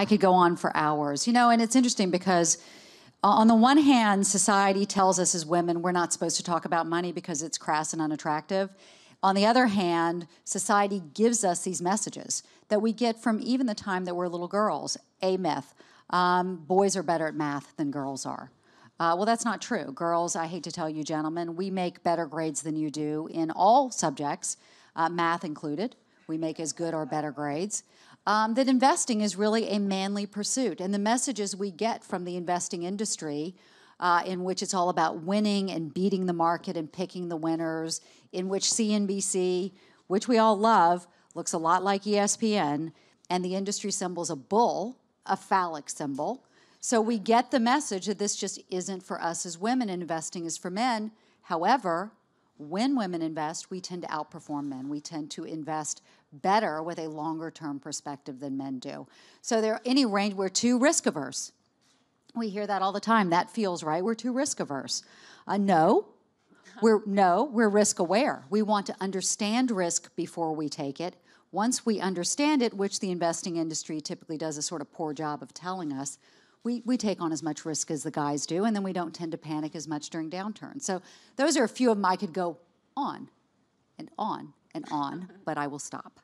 I could go on for hours, you know, and it's interesting because on the one hand, society tells us as women we're not supposed to talk about money because it's crass and unattractive. On the other hand, society gives us these messages that we get from even the time that we're little girls. A myth, boys are better at math than girls are. Well, that's not true. Girls, I hate to tell you gentlemen, we make better grades than you do in all subjects, math included. We make as good or better grades. That investing is really a manly pursuit. And the messages we get from the investing industry, in which it's all about winning and beating the market and picking the winners, in which CNBC, which we all love, looks a lot like ESPN, and the industry symbol's a bull, a phallic symbol. So we get the message that this just isn't for us as women, and investing is for men. However, when women invest, we tend to outperform men. We tend to invest better with a longer-term perspective than men do. So there, any range, we're too risk-averse. We hear that all the time. That feels right. We're too risk-averse. No, we're risk-aware. We want to understand risk before we take it. Once we understand it, which the investing industry typically does a sort of poor job of telling us, we take on as much risk as the guys do, and then we don't tend to panic as much during downturns. So those are a few of them. I could go on and on and on, but I will stop.